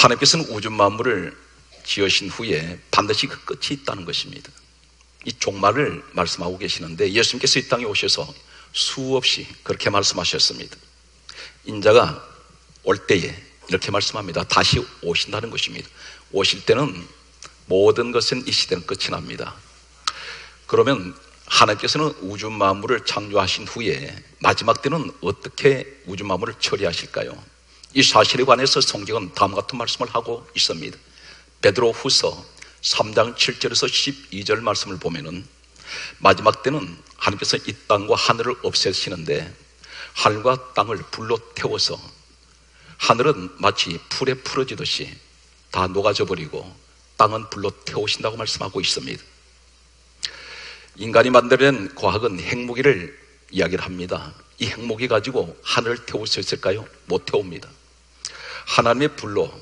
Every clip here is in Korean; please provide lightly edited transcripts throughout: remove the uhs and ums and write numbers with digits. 하나님께서는 우주 만물을 지으신 후에 반드시 그 끝이 있다는 것입니다. 이 종말을 말씀하고 계시는데 예수님께서 이 땅에 오셔서 수없이 그렇게 말씀하셨습니다. 인자가 올 때에 이렇게 말씀합니다. 다시 오신다는 것입니다. 오실 때는 모든 것은 이 시대는 끝이 납니다. 그러면 하나님께서는 우주 만물을 창조하신 후에 마지막 때는 어떻게 우주 만물을 처리하실까요? 이 사실에 관해서 성경은 다음 같은 말씀을 하고 있습니다. 베드로 후서 3장 7절에서 12절 말씀을 보면은 마지막 때는 하나님께서 이 땅과 하늘을 없애시는데 하늘과 땅을 불로 태워서 하늘은 마치 풀에 풀어지듯이 다 녹아져 버리고 땅은 불로 태우신다고 말씀하고 있습니다. 인간이 만들어낸 과학은 핵무기를 이야기를 합니다. 이 핵무기 가지고 하늘을 태울 수 있을까요? 못 태웁니다. 하나님의 불로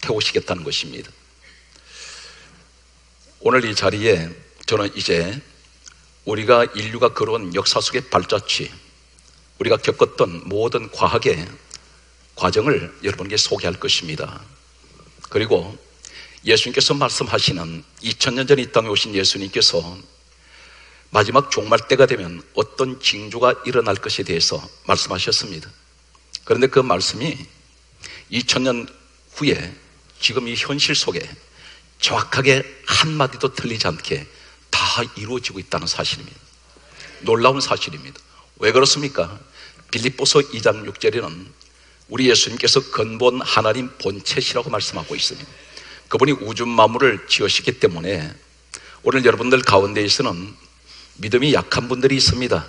태우시겠다는 것입니다. 오늘 이 자리에 저는 이제 우리가 인류가 걸어온 역사 속의 발자취, 우리가 겪었던 모든 과학의 과정을 여러분께 소개할 것입니다. 그리고 예수님께서 말씀하시는 2000년 전에 이 땅에 오신 예수님께서 마지막 종말 때가 되면 어떤 징조가 일어날 것에 대해서 말씀하셨습니다. 그런데 그 말씀이 2000년 후에 지금 이 현실 속에 정확하게 한마디도 틀리지 않게 다 이루어지고 있다는 사실입니다. 놀라운 사실입니다. 왜 그렇습니까? 빌립보서 2장 6절에는 우리 예수님께서 근본 하나님 본체시라고 말씀하고 있습니다. 그분이 우주 만물을 지으시기 때문에 오늘 여러분들 가운데에서는 믿음이 약한 분들이 있습니다.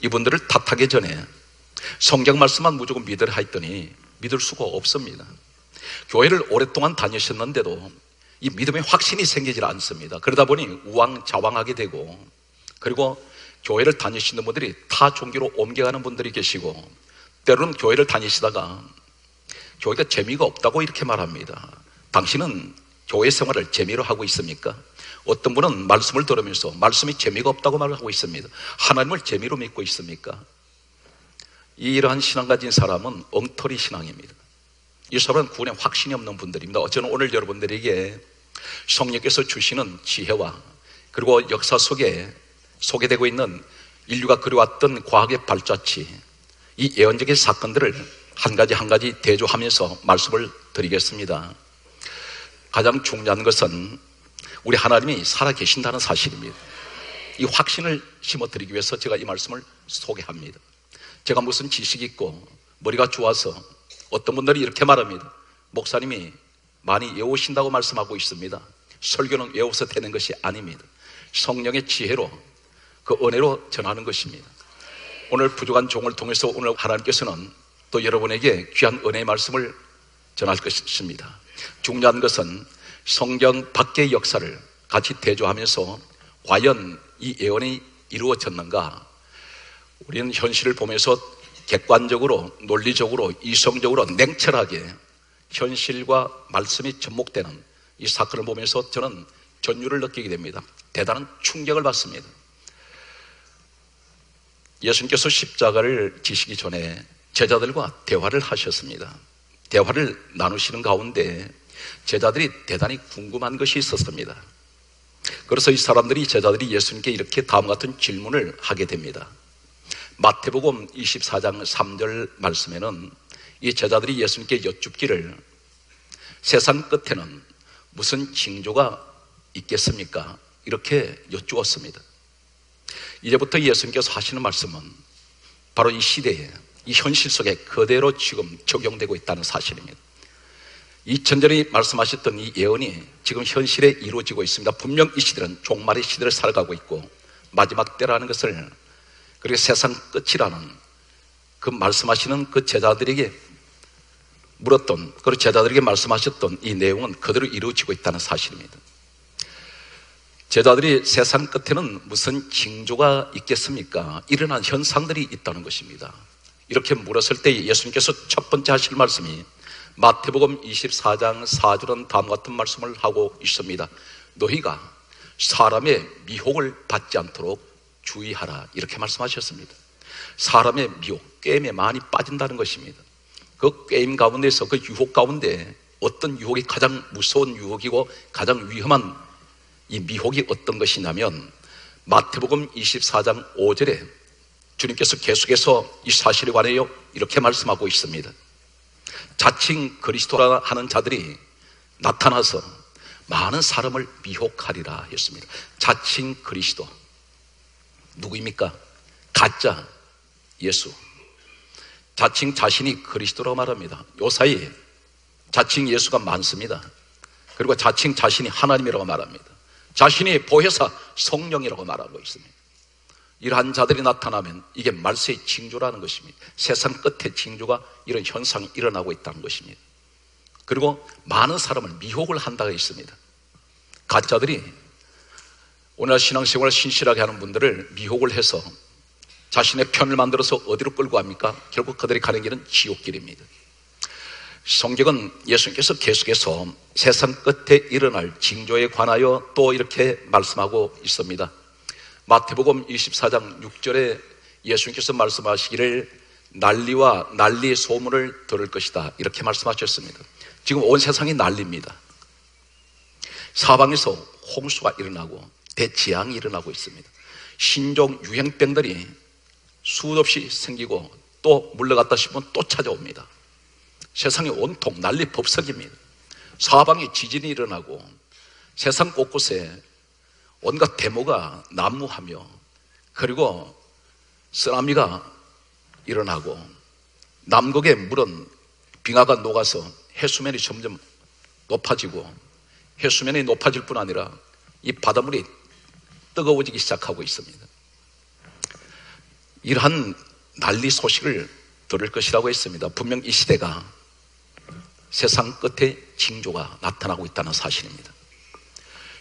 이분들을 탓하기 전에 성경 말씀만 무조건 믿으라 했더니 믿을 수가 없습니다. 교회를 오랫동안 다니셨는데도 이 믿음의 확신이 생기질 않습니다. 그러다 보니 우왕좌왕하게 되고, 그리고 교회를 다니시는 분들이 타 종교로 옮겨가는 분들이 계시고, 때로는 교회를 다니시다가 교회가 재미가 없다고 이렇게 말합니다. 당신은 교회 생활을 재미로 하고 있습니까? 어떤 분은 말씀을 들으면서 말씀이 재미가 없다고 말하고 있습니다. 하나님을 재미로 믿고 있습니까? 이러한 신앙 가진 사람은 엉터리 신앙입니다. 이 사람은 구원에 확신이 없는 분들입니다. 저는 오늘 여러분들에게 성령께서 주시는 지혜와 그리고 역사 속에 소개되고 있는 인류가 그려왔던 과학의 발자취, 이 예언적인 사건들을 한 가지 대조하면서 말씀을 드리겠습니다. 가장 중요한 것은 우리 하나님이 살아계신다는 사실입니다. 이 확신을 심어드리기 위해서 제가 이 말씀을 소개합니다. 제가 무슨 지식이 있고 머리가 좋아서 어떤 분들이 이렇게 말합니다. 목사님이 많이 외우신다고 말씀하고 있습니다. 설교는 외워서 되는 것이 아닙니다. 성령의 지혜로 그 은혜로 전하는 것입니다. 오늘 부족한 종을 통해서 오늘 하나님께서는 또 여러분에게 귀한 은혜의 말씀을 전할 것입니다. 중요한 것은 성경 밖의 역사를 같이 대조하면서 과연 이 예언이 이루어졌는가? 우리는 현실을 보면서 객관적으로, 논리적으로, 이성적으로 냉철하게 현실과 말씀이 접목되는 이 사건을 보면서 저는 전율을 느끼게 됩니다. 대단한 충격을 받습니다. 예수님께서 십자가를 지시기 전에 제자들과 대화를 하셨습니다. 대화를 나누시는 가운데 제자들이 대단히 궁금한 것이 있었습니다. 그래서 이 사람들이, 제자들이 예수님께 이렇게 다음 같은 질문을 하게 됩니다. 마태복음 24장 3절 말씀에는 이 제자들이 예수님께 여쭙기를 세상 끝에는 무슨 징조가 있겠습니까? 이렇게 여쭈었습니다. 이제부터 예수님께서 하시는 말씀은 바로 이 시대에, 이 현실 속에 그대로 지금 적용되고 있다는 사실입니다. 2000년에 말씀하셨던 이 예언이 지금 현실에 이루어지고 있습니다. 분명 이 시대는 종말의 시대를 살아가고 있고 마지막 때라는 것을, 그리고 세상 끝이라는 그 말씀하시는 그 제자들에게 물었던, 그리고 제자들에게 말씀하셨던 이 내용은 그대로 이루어지고 있다는 사실입니다. 제자들이 세상 끝에는 무슨 징조가 있겠습니까? 일어난 현상들이 있다는 것입니다. 이렇게 물었을 때 예수님께서 첫 번째 하실 말씀이 마태복음 24장 4절은 다음과 같은 말씀을 하고 있습니다. 너희가 사람의 미혹을 받지 않도록 주의하라, 이렇게 말씀하셨습니다. 사람의 미혹, 게임에 많이 빠진다는 것입니다. 그 게임 가운데서, 그 유혹 가운데 어떤 유혹이 가장 무서운 유혹이고 가장 위험한 이 미혹이 어떤 것이냐면 마태복음 24장 5절에 주님께서 계속해서 이 사실에 관하여 이렇게 말씀하고 있습니다. 자칭 그리스도라 하는 자들이 나타나서 많은 사람을 미혹하리라 했습니다. 자칭 그리스도 누구입니까? 가짜 예수. 자칭 자신이 그리스도라고 말합니다. 요 사이에 자칭 예수가 많습니다. 그리고 자칭 자신이 하나님이라고 말합니다. 자신이 보혜사 성령이라고 말하고 있습니다. 이러한 자들이 나타나면 이게 말세의 징조라는 것입니다. 세상 끝에 징조가 이런 현상이 일어나고 있다는 것입니다. 그리고 많은 사람을 미혹을 한다고 했습니다. 가짜들이 오늘 신앙생활을 신실하게 하는 분들을 미혹을 해서 자신의 편을 만들어서 어디로 끌고 갑니까? 결국 그들이 가는 길은 지옥길입니다. 성경은 예수님께서 계속해서 세상 끝에 일어날 징조에 관하여 또 이렇게 말씀하고 있습니다. 마태복음 24장 6절에 예수님께서 말씀하시기를 난리와 난리의 소문을 들을 것이다 이렇게 말씀하셨습니다. 지금 온 세상이 난리입니다. 사방에서 홍수가 일어나고 대지앙이 일어나고 있습니다. 신종 유행병들이 수도 없이 생기고 또 물러갔다 싶으면 또 찾아옵니다. 세상이 온통 난리 법석입니다. 사방에 지진이 일어나고 세상 곳곳에 온갖 데모가 난무하며 그리고 쓰나미가 일어나고 남극의 물은 빙하가 녹아서 해수면이 점점 높아지고 해수면이 높아질 뿐 아니라 이 바닷물이 뜨거워지기 시작하고 있습니다. 이러한 난리 소식을 들을 것이라고 했습니다. 분명 이 시대가 세상 끝에 징조가 나타나고 있다는 사실입니다.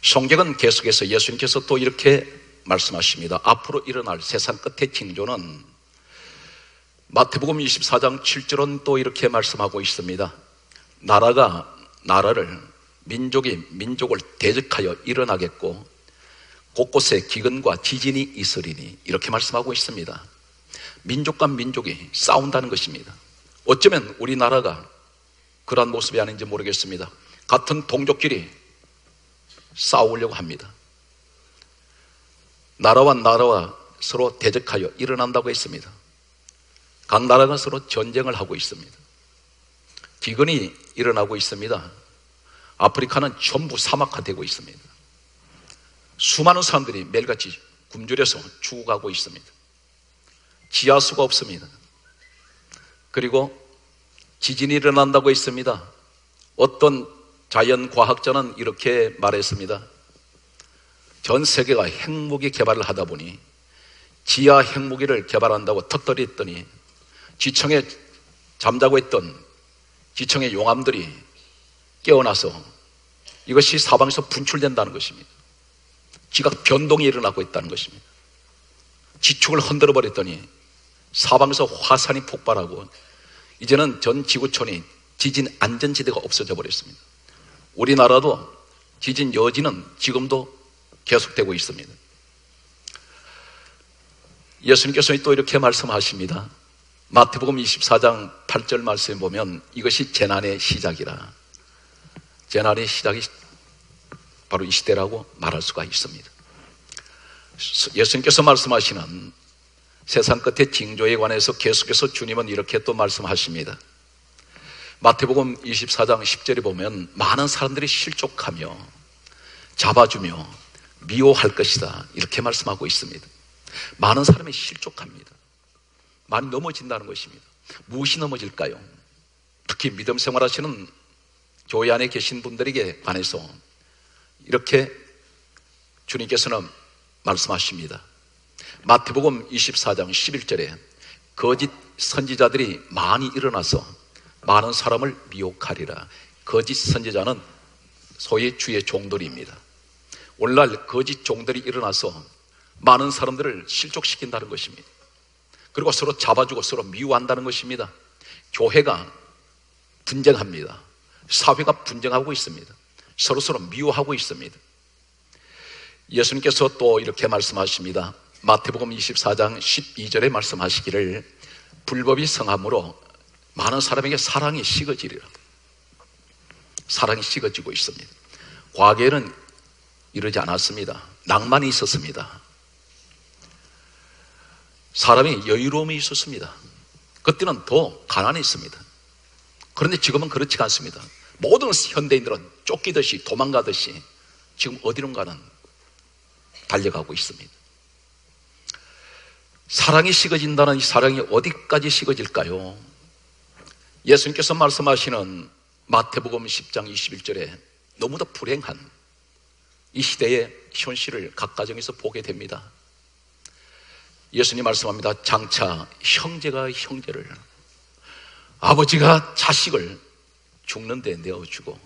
성경은 계속해서 예수님께서 또 이렇게 말씀하십니다. 앞으로 일어날 세상 끝의 징조는 마태복음 24장 7절은 또 이렇게 말씀하고 있습니다. 나라가 나라를, 민족이 민족을 대적하여 일어나겠고 곳곳에 기근과 지진이 있으리니 이렇게 말씀하고 있습니다. 민족과 민족이 싸운다는 것입니다. 어쩌면 우리나라가 그러한 모습이 아닌지 모르겠습니다. 같은 동족끼리 싸우려고 합니다. 나라와 나라와 서로 대적하여 일어난다고 했습니다. 각 나라가 서로 전쟁을 하고 있습니다. 기근이 일어나고 있습니다. 아프리카는 전부 사막화되고 있습니다. 수많은 사람들이 매일같이 굶주려서 죽어가고 있습니다. 지하수가 없습니다. 그리고 지진이 일어난다고 했습니다. 어떤 자연과학자는 이렇게 말했습니다. 전 세계가 핵무기 개발을 하다 보니 지하 핵무기를 개발한다고 턱걸이했더니 지청에 잠자고 있던 지청의 용암들이 깨어나서 이것이 사방에서 분출된다는 것입니다. 지각 변동이 일어나고 있다는 것입니다. 지축을 흔들어 버렸더니 사방에서 화산이 폭발하고 이제는 전 지구촌이 지진 안전지대가 없어져 버렸습니다. 우리나라도 지진 여지는 지금도 계속되고 있습니다. 예수님께서 또 이렇게 말씀하십니다. 마태복음 24장 8절 말씀에 보면 이것이 재난의 시작이라. 재난의 시작이 바로 이 시대라고 말할 수가 있습니다. 예수님께서 말씀하시는 세상 끝의 징조에 관해서 계속해서 주님은 이렇게 또 말씀하십니다. 마태복음 24장 10절에 보면 많은 사람들이 실족하며 잡아주며 미워할 것이다 이렇게 말씀하고 있습니다. 많은 사람이 실족합니다. 많이 넘어진다는 것입니다. 무엇이 넘어질까요? 특히 믿음 생활하시는 교회 안에 계신 분들에게 관해서 이렇게 주님께서는 말씀하십니다. 마태복음 24장 11절에 거짓 선지자들이 많이 일어나서 많은 사람을 미혹하리라. 거짓 선지자는 소위 주의 종들입니다. 오늘날 거짓 종들이 일어나서 많은 사람들을 실족시킨다는 것입니다. 그리고 서로 잡아주고 서로 미워한다는 것입니다. 교회가 분쟁합니다. 사회가 분쟁하고 있습니다. 서로서로 미워하고 있습니다. 예수님께서 또 이렇게 말씀하십니다. 마태복음 24장 12절에 말씀하시기를 불법이 성함으로 많은 사람에게 사랑이 식어지리라. 사랑이 식어지고 있습니다. 과거에는 이러지 않았습니다. 낭만이 있었습니다. 사람의 여유로움이 있었습니다. 그때는 더 가난이 있습니다. 그런데 지금은 그렇지 않습니다. 모든 현대인들은 쫓기듯이 도망가듯이 지금 어디론가는 달려가고 있습니다. 사랑이 식어진다는 이 사랑이 어디까지 식어질까요? 예수님께서 말씀하시는 마태복음 10장 21절에 너무나 불행한 이 시대의 현실을 각 가정에서 보게 됩니다. 예수님 말씀합니다. 장차 형제가 형제를, 아버지가 자식을 죽는 데 내어주고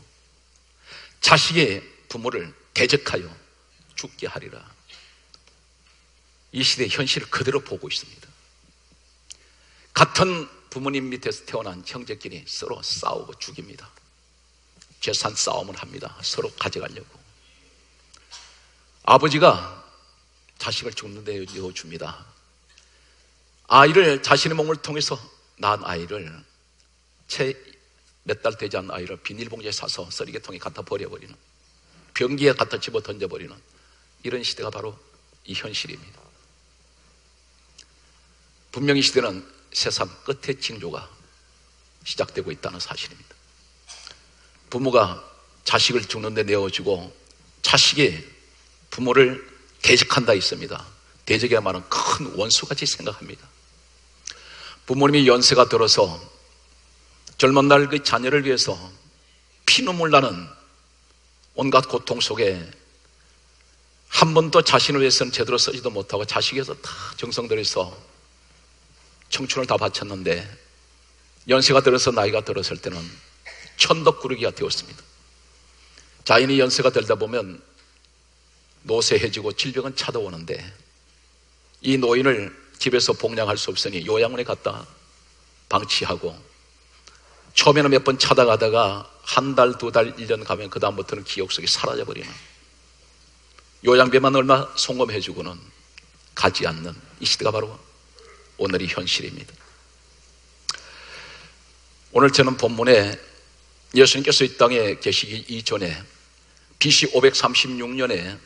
자식의 부모를 대적하여 죽게 하리라. 이 시대의 현실을 그대로 보고 있습니다. 같은 부모님 밑에서 태어난 형제끼리 서로 싸우고 죽입니다. 재산 싸움을 합니다. 서로 가져가려고. 아버지가 자식을 죽는 데 내어줍니다. 아이를 자신의 몸을 통해서 낳은 아이를 채 몇 달 되지 않은 아이를 비닐봉지에 싸서 쓰레기통에 갖다 버려버리는, 변기에 갖다 집어 던져버리는 이런 시대가 바로 이 현실입니다. 분명히 시대는 세상 끝의 징조가 시작되고 있다는 사실입니다. 부모가 자식을 죽는 데 내어주고 자식이 부모를 대적한다 있습니다. 대적이야 말은 큰 원수같이 생각합니다. 부모님이 연세가 들어서 젊은 날 그 자녀를 위해서 피눈물 나는 온갖 고통 속에 한 번도 자신을 위해서는 제대로 쓰지도 못하고 자식에서 다 정성 들여서 청춘을 다 바쳤는데 연세가 들어서 나이가 들었을 때는 천덕꾸러기가 되었습니다. 자연이 연세가 들다 보면 노쇠해지고 질병은 찾아오는데 이 노인을 집에서 봉양할 수 없으니 요양원에 갔다 방치하고 처음에는 몇 번 찾아가다가 한 달, 두 달, 1년 가면 그 다음부터는 기억 속에 사라져버리는, 요양비만 얼마 송금해주고는 가지 않는 이 시대가 바로 오늘의 현실입니다. 오늘 저는 본문에 예수님께서 이 땅에 계시기 이전에 BC 536년에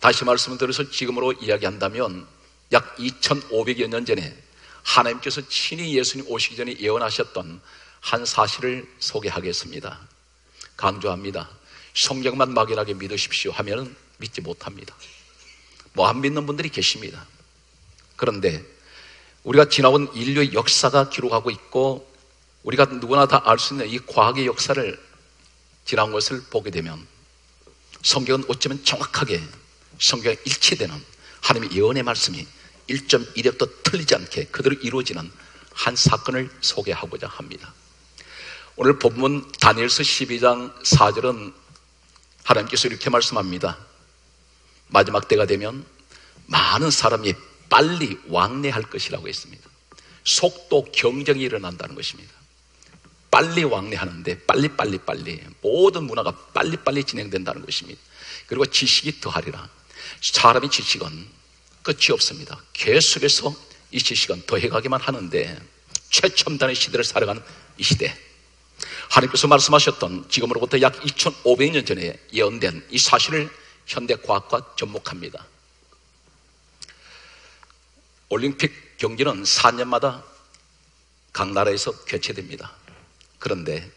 다시 말씀을 드려서 지금으로 이야기한다면 약 2500여 년 전에 하나님께서 친히 예수님 오시기 전에 예언하셨던 한 사실을 소개하겠습니다. 강조합니다. 성경만 막연하게 믿으십시오 하면 믿지 못합니다. 뭐 안 믿는 분들이 계십니다. 그런데 우리가 지나온 인류의 역사가 기록하고 있고 우리가 누구나 다 알 수 있는 이 과학의 역사를 지나온 것을 보게 되면 성경은 어쩌면 정확하게 성경에 일치되는 하나님의 예언의 말씀이 1.1획도 틀리지 않게 그대로 이루어지는 한 사건을 소개하고자 합니다. 오늘 본문 다니엘서 12장 4절은 하나님께서 이렇게 말씀합니다. 마지막 때가 되면 많은 사람이 빨리 왕래할 것이라고 했습니다. 속도 경쟁이 일어난다는 것입니다. 빨리 왕래하는데 빨리 모든 문화가 빨리 진행된다는 것입니다. 그리고 지식이 더하리라. 사람의 지식은 끝이 없습니다. 계속해서 이 지식은 더해가기만 하는데 최첨단의 시대를 살아가는 이 시대, 하나님께서 말씀하셨던 지금으로부터 약 2500년 전에 예언된 이 사실을 현대과학과 접목합니다. 올림픽 경기는 4년마다 각 나라에서 개최됩니다. 그런데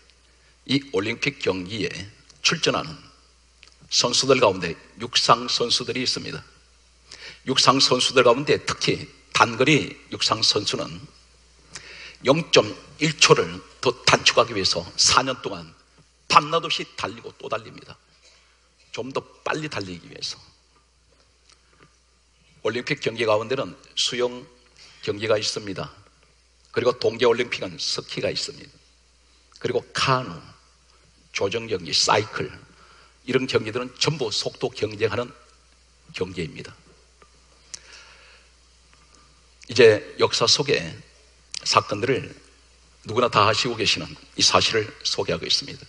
이 올림픽 경기에 출전하는 선수들 가운데 육상 선수들이 있습니다. 육상 선수들 가운데 특히 단거리 육상 선수는 0.1초를 더 단축하기 위해서 4년 동안 밤낮 없이 달리고 또 달립니다. 좀 더 빨리 달리기 위해서. 올림픽 경기 가운데는 수영 경기가 있습니다. 그리고 동계올림픽은 스키가 있습니다. 그리고 카누, 조정 경기, 사이클 이런 경기들은 전부 속도 경쟁하는 경기입니다. 이제 역사 속의 사건들을 누구나 다 아시고 계시는 이 사실을 소개하고 있습니다.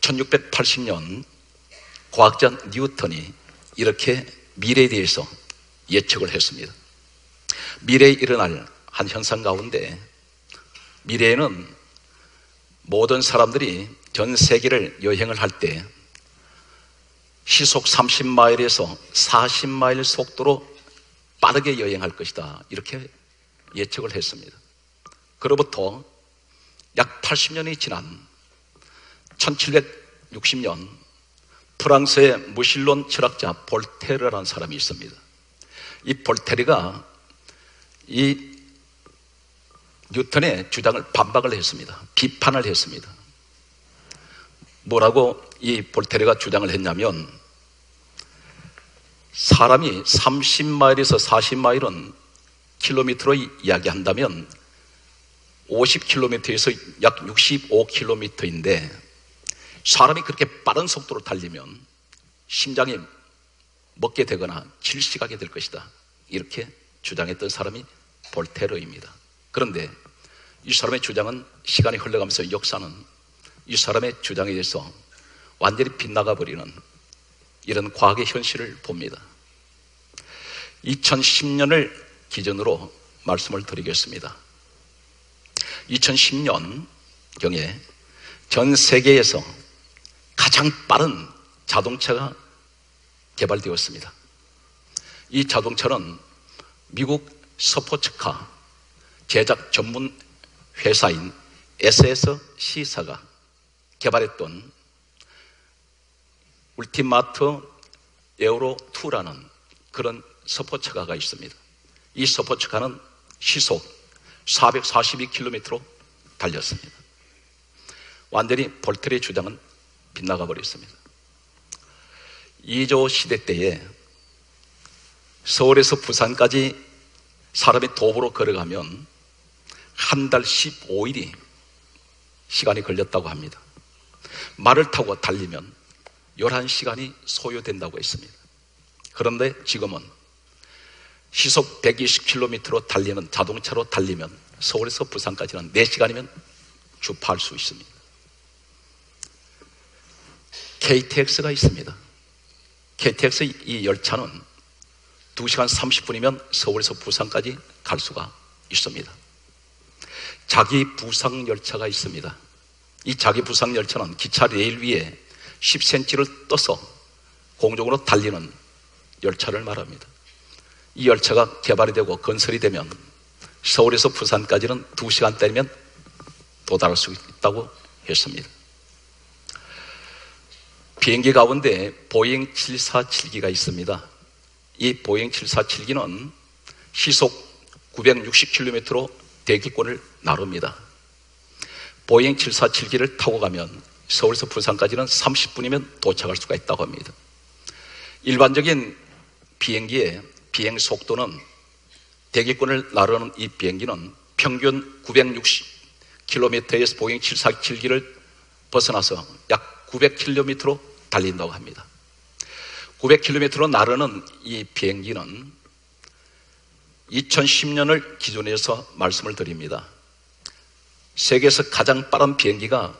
1680년 과학자 뉴턴이 이렇게 미래에 대해서 예측을 했습니다. 미래에 일어날 한 현상 가운데 미래에는 모든 사람들이 전 세계를 여행을 할 때 시속 30마일에서 40마일 속도로 빠르게 여행할 것이다, 이렇게 예측을 했습니다. 그로부터 약 80년이 지난 1760년 프랑스의 무신론 철학자 볼테르라는 사람이 있습니다. 이 볼테르가 이 뉴턴의 주장을 반박을 했습니다. 비판을 했습니다. 뭐라고 이 볼테르가 주장을 했냐면, 사람이 30마일에서 40마일은 킬로미터로 이야기한다면 50킬로미터에서 약 65킬로미터인데 사람이 그렇게 빠른 속도로 달리면 심장이 멎게 되거나 질식하게 될 것이다, 이렇게 주장했던 사람이 볼테르입니다. 그런데 이 사람의 주장은 시간이 흘러가면서 역사는 이 사람의 주장에 의해서 완전히 빗나가버리는 이런 과학의 현실을 봅니다. 2010년을 기준으로 말씀을 드리겠습니다. 2010년경에 전 세계에서 가장 빠른 자동차가 개발되었습니다. 이 자동차는 미국 스포츠카 제작 전문 회사인 SSC사가 개발했던 울티마트 에우로2라는 그런 스포츠카가 있습니다. 이 스포츠카는 시속 442km로 달렸습니다. 완전히 볼테르의 주장은 빗나가 버렸습니다. 2조 시대 때에 서울에서 부산까지 사람이 도보로 걸어가면 한 달 15일이 시간이 걸렸다고 합니다. 말을 타고 달리면 11시간이 소요된다고 했습니다. 그런데 지금은 시속 120km로 달리는 자동차로 달리면 서울에서 부산까지는 4시간이면 주파할 수 있습니다. KTX가 있습니다. KTX 이 열차는 2시간 30분이면 서울에서 부산까지 갈 수가 있습니다. 자기 부상 열차가 있습니다. 이 자기 부상 열차는 기차 레일 위에 10cm를 떠서 공중으로 달리는 열차를 말합니다. 이 열차가 개발이 되고 건설이 되면 서울에서 부산까지는 2시간대면 도달할 수 있다고 했습니다. 비행기 가운데 보잉 747기가 있습니다. 이 보잉 747기는 시속 960km로 대기권을 나눕니다. 보잉 747기를 타고 가면 서울에서 부산까지는 30분이면 도착할 수가 있다고 합니다. 일반적인 비행기의 비행 속도는, 대기권을 나르는 이 비행기는 평균 960km에서 보잉 747기를 벗어나서 약 900km로 달린다고 합니다. 900km로 나르는 이 비행기는 2010년을 기준해서 말씀을 드립니다. 세계에서 가장 빠른 비행기가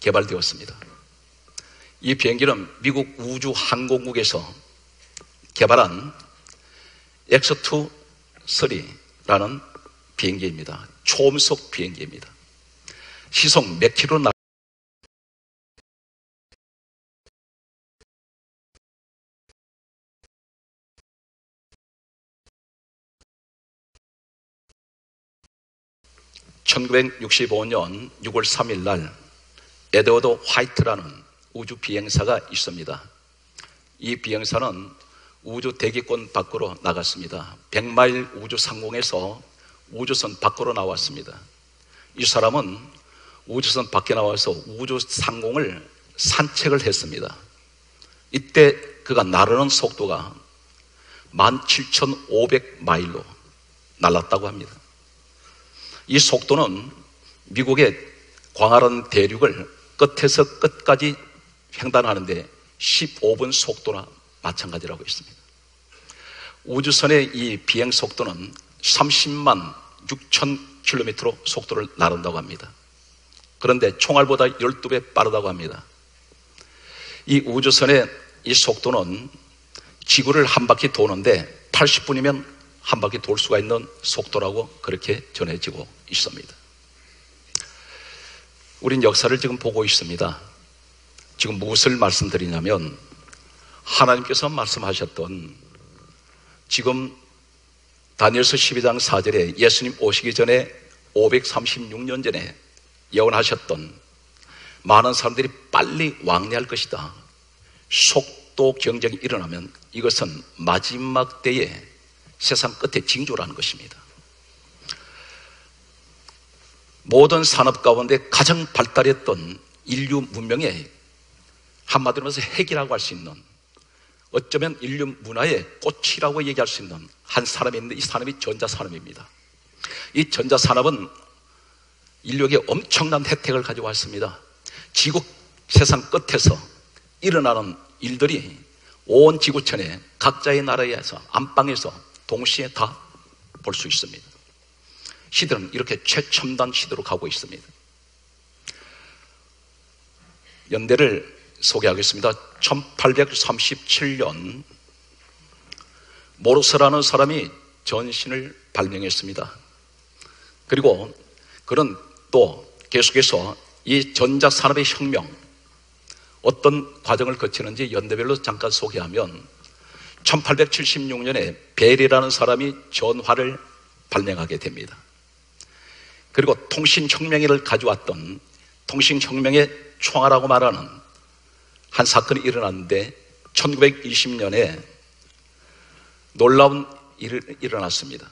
개발되었습니다. 이 비행기는 미국 우주항공국에서 개발한 X-23라는 비행기입니다. 초음속 비행기입니다. 시속 몇 킬로 나1965년 6월 3일 날 에드워드 화이트라는 우주 비행사가 있습니다. 이 비행사는 우주 대기권 밖으로 나갔습니다. 100마일 우주 상공에서 우주선 밖으로 나왔습니다. 이 사람은 우주선 밖에 나와서 우주 상공을 산책을 했습니다. 이때 그가 나르는 속도가 17,500마일로 날랐다고 합니다. 이 속도는 미국의 광활한 대륙을 끝에서 끝까지 횡단하는데 15분 속도나 마찬가지라고 했습니다. 우주선의 이 비행 속도는 306,000km로 속도를 나른다고 합니다. 그런데 총알보다 12배 빠르다고 합니다. 이 우주선의 이 속도는 지구를 한 바퀴 도는데 80분이면 한 바퀴 돌 수가 있는 속도라고 그렇게 전해지고 있습니다. 우린 역사를 지금 보고 있습니다. 지금 무엇을 말씀드리냐면 하나님께서 말씀하셨던 지금 다니엘서 12장 4절에 예수님 오시기 전에 536년 전에 예언하셨던 많은 사람들이 빨리 왕래할 것이다. 속도 경쟁이 일어나면 이것은 마지막 때에 세상 끝에 징조라는 것입니다. 모든 산업 가운데 가장 발달했던 인류 문명의 한마디로 해서 핵이라고 할 수 있는, 어쩌면 인류 문화의 꽃이라고 얘기할 수 있는 한 산업이 있는데, 이 산업이 전자산업입니다. 이 전자산업은 인류에게 엄청난 혜택을 가지고 왔습니다. 지구 세상 끝에서 일어나는 일들이 온 지구촌에 각자의 나라에서 안방에서 동시에 다 볼 수 있습니다. 시대는 이렇게 최첨단 시대로 가고 있습니다. 연대를 소개하겠습니다. 1837년 모로스라는 사람이 전신을 발명했습니다. 그리고 그는 또 계속해서 이 전자산업의 혁명, 어떤 과정을 거치는지 연대별로 잠깐 소개하면, 1876년에 벨이라는 사람이 전화를 발명하게 됩니다. 그리고 통신혁명을 가져왔던, 통신혁명의 총아라고 말하는 한 사건이 일어났는데 1920년에 놀라운 일이 일어났습니다.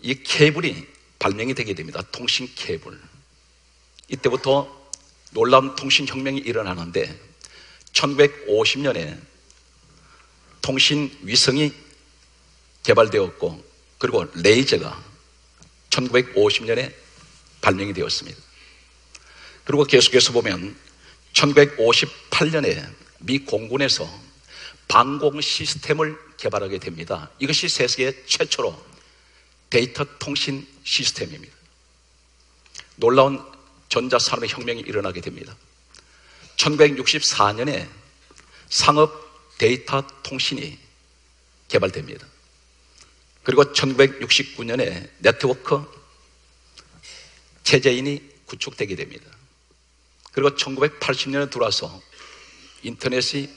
이 케이블이 발명이 되게 됩니다. 통신 케이블. 이때부터 놀라운 통신혁명이 일어나는데 1950년에 통신위성이 개발되었고, 그리고 레이저가 1950년에 발명이 되었습니다. 그리고 계속해서 보면 1958년에 미 공군에서 방공 시스템을 개발하게 됩니다. 이것이 세계 최초로 데이터 통신 시스템입니다. 놀라운 전자산업의 혁명이 일어나게 됩니다. 1964년에 상업 데이터 통신이 개발됩니다. 그리고 1969년에 네트워크 체제인이 구축되게 됩니다. 그리고 1980년에 들어와서 인터넷이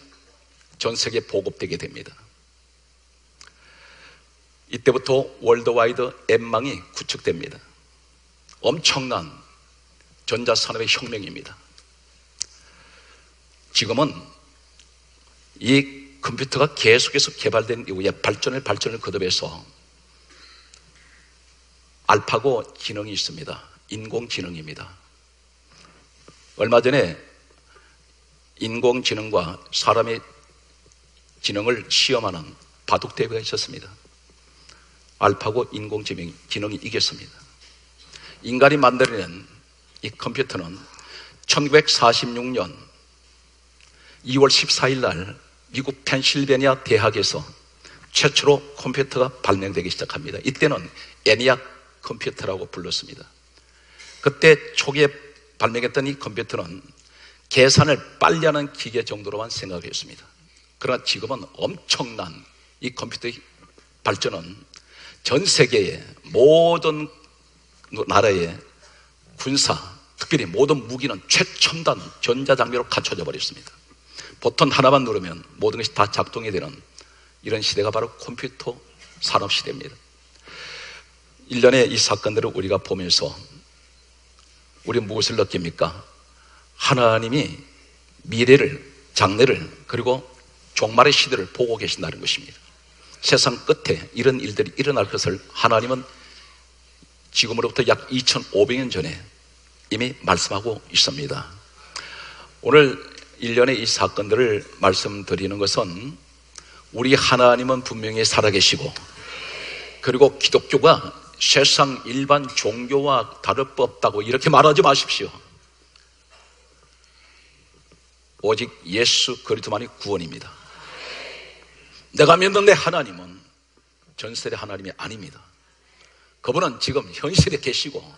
전 세계에 보급되게 됩니다. 이때부터 월드와이드 앱망이 구축됩니다. 엄청난 전자산업의 혁명입니다. 지금은 이 컴퓨터가 계속해서 개발된 이후에 발전을 거듭해서 알파고 지능이 있습니다. 인공지능입니다. 얼마 전에 인공지능과 사람의 지능을 시험하는 바둑 대회가 있었습니다. 알파고 인공지능이 이겼습니다. 인간이 만들어낸 이 컴퓨터는 1946년 2월 14일 날 미국 펜실베니아 대학에서 최초로 컴퓨터가 발명되기 시작합니다. 이때는 ENIAC 컴퓨터라고 불렀습니다. 그때 초기에 발명했던 이 컴퓨터는 계산을 빨리 하는 기계 정도로만 생각했습니다. 그러나 지금은 엄청난 이 컴퓨터의 발전은 전 세계의 모든 나라의 군사, 특별히 모든 무기는 최첨단 전자장비로 갖춰져 버렸습니다. 버튼 하나만 누르면 모든 것이 다 작동이 되는 이런 시대가 바로 컴퓨터 산업 시대입니다. 일련의 이 사건들을 우리가 보면서 우리 무엇을 느낍니까? 하나님이 미래를, 장래를, 그리고 종말의 시대를 보고 계신다는 것입니다. 세상 끝에 이런 일들이 일어날 것을 하나님은 지금으로부터 약 2500년 전에 이미 말씀하고 있습니다. 오늘 일련의 이 사건들을 말씀드리는 것은, 우리 하나님은 분명히 살아계시고, 그리고 기독교가 세상 일반 종교와 다를 법다고 이렇게 말하지 마십시오. 오직 예수 그리스도만이 구원입니다. 내가 믿는 내 하나님은 전설의 하나님이 아닙니다. 그분은 지금 현실에 계시고,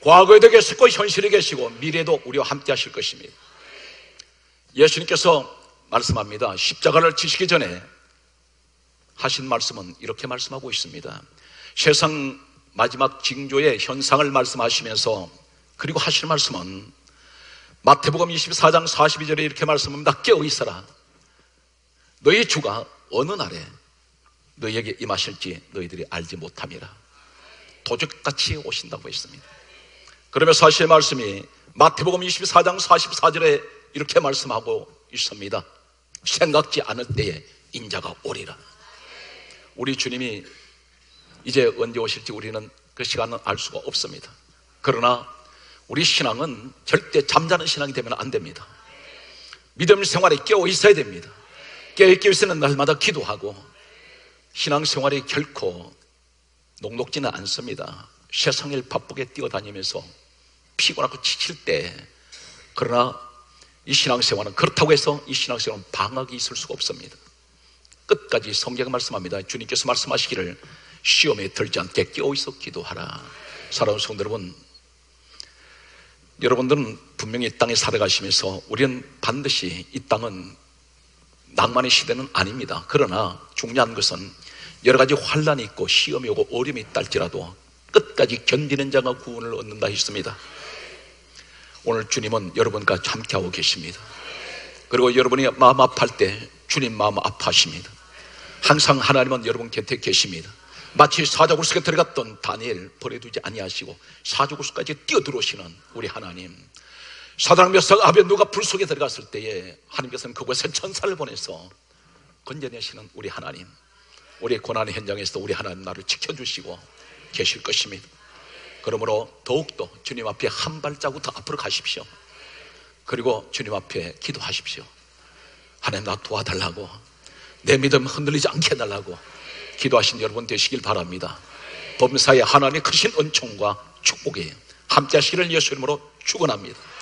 과거에도 계셨고 현실에 계시고 미래도 우리와 함께 하실 것입니다. 예수님께서 말씀합니다. 십자가를 지시기 전에 하신 말씀은 이렇게 말씀하고 있습니다. 세상 마지막 징조의 현상을 말씀하시면서, 그리고 하실 말씀은 마태복음 24장 42절에 이렇게 말씀합니다. 깨어 있어라. 너희 주가 어느 날에 너희에게 임하실지 너희들이 알지 못함이라. 도적같이 오신다고 했습니다. 그러면서 하실 말씀이 마태복음 24장 44절에 이렇게 말씀하고 있습니다. 생각지 않을 때에 인자가 오리라. 우리 주님이 이제 언제 오실지 우리는 그 시간은 알 수가 없습니다. 그러나 우리 신앙은 절대 잠자는 신앙이 되면 안 됩니다. 믿음 생활에 깨어 있어야 됩니다. 깨어 있는 날마다 기도하고, 신앙 생활이 결코 녹록지는 않습니다. 세상일 바쁘게 뛰어다니면서 피곤하고 지칠 때, 그러나 이 신앙생활은, 그렇다고 해서 이 신앙생활은 방학이 있을 수가 없습니다. 끝까지 성경이 말씀합니다. 주님께서 말씀하시기를 시험에 들지 않게 깨어있어 기도하라. 사랑하는 성도 여러분, 여러분들은 분명히 이 땅에 살아가시면서, 우리는 반드시 이 땅은 낭만의 시대는 아닙니다. 그러나 중요한 것은 여러 가지 환란이 있고 시험이 오고 어려움이 있다 할지라도 끝까지 견디는 자가 구원을 얻는다 했습니다. 오늘 주님은 여러분과 함께하고 계십니다. 그리고 여러분이 마음 아파할 때 주님 마음 아파하십니다. 항상 하나님은 여러분 곁에 계십니다. 마치 사자굴속에 들어갔던 다니엘 버려두지 아니하시고 사자굴속까지 뛰어들어오시는 우리 하나님, 사드락 메삭 아벤누가 불속에 들어갔을 때에 하나님께서는 그곳에 천사를 보내서 건져내시는 우리 하나님, 우리의 고난의 현장에서 우리 하나님 나를 지켜주시고 계실 것입니다. 그러므로 더욱더 주님 앞에 한 발자국 더 앞으로 가십시오. 그리고 주님 앞에 기도하십시오. 하나님 나 도와달라고, 내 믿음 흔들리지 않게 해달라고 기도하신 여러분 되시길 바랍니다. 범사에 하나님의 크신 은총과 축복이 함께 하시기를 예수 이름으로 축원합니다.